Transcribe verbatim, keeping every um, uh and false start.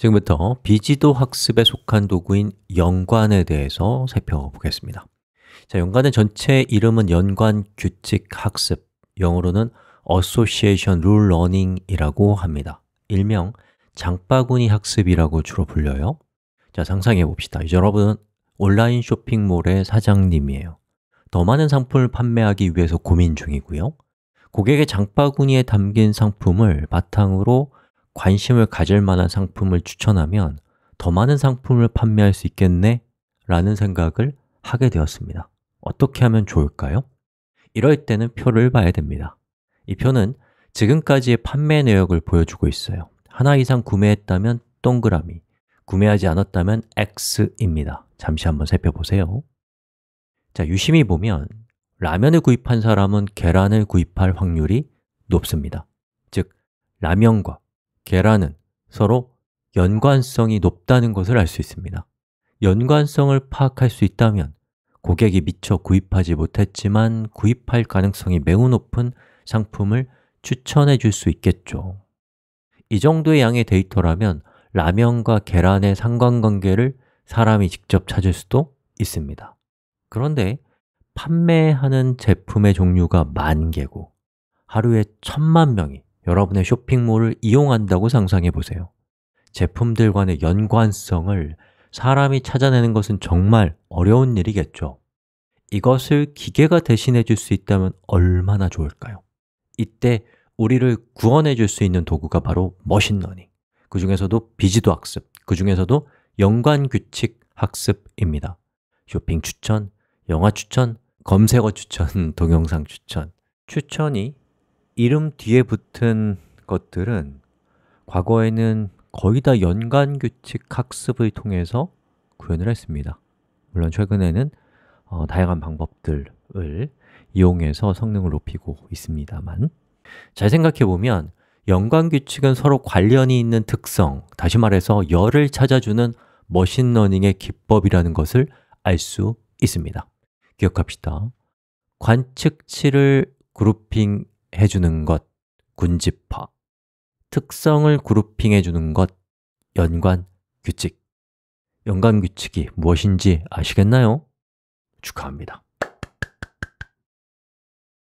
지금부터 비지도 학습에 속한 도구인 연관에 대해서 살펴보겠습니다. 자, 연관의 전체 이름은 연관 규칙 학습, 영어로는 Association Rule Learning이라고 합니다. 일명 장바구니 학습이라고 주로 불려요. 자, 상상해 봅시다. 이제 여러분은 온라인 쇼핑몰의 사장님이에요. 더 많은 상품을 판매하기 위해서 고민 중이고요, 고객의 장바구니에 담긴 상품을 바탕으로 관심을 가질 만한 상품을 추천하면 더 많은 상품을 판매할 수 있겠네? 라는 생각을 하게 되었습니다. 어떻게 하면 좋을까요? 이럴 때는 표를 봐야 됩니다. 이 표는 지금까지의 판매 내역을 보여주고 있어요. 하나 이상 구매했다면 동그라미, 구매하지 않았다면 X입니다. 잠시 한번 살펴보세요. 자, 유심히 보면 라면을 구입한 사람은 계란을 구입할 확률이 높습니다. 즉, 라면과 계란은 서로 연관성이 높다는 것을 알 수 있습니다. 연관성을 파악할 수 있다면 고객이 미처 구입하지 못했지만 구입할 가능성이 매우 높은 상품을 추천해 줄 수 있겠죠. 이 정도의 양의 데이터라면 라면과 계란의 상관관계를 사람이 직접 찾을 수도 있습니다. 그런데 판매하는 제품의 종류가 만 개고 하루에 천만 명이 여러분의 쇼핑몰을 이용한다고 상상해 보세요. 제품들 간의 연관성을 사람이 찾아내는 것은 정말 어려운 일이겠죠. 이것을 기계가 대신해 줄 수 있다면 얼마나 좋을까요? 이때 우리를 구원해 줄 수 있는 도구가 바로 머신러닝, 그 중에서도 비지도 학습, 그 중에서도 연관 규칙 학습입니다. 쇼핑 추천, 영화 추천, 검색어 추천, 동영상 추천. 추천이 이름 뒤에 붙은 것들은 과거에는 거의 다 연관 규칙 학습을 통해서 구현을 했습니다. 물론 최근에는 어, 다양한 방법들을 이용해서 성능을 높이고 있습니다만, 잘 생각해보면 연관 규칙은 서로 관련이 있는 특성, 다시 말해서 열을 찾아주는 머신러닝의 기법이라는 것을 알 수 있습니다. 기억합시다. 관측치를 그룹핑 해주는 것, 군집화. 특성을 그룹핑 해주는 것, 연관 규칙. 연관 규칙이 무엇인지 아시겠나요? 축하합니다.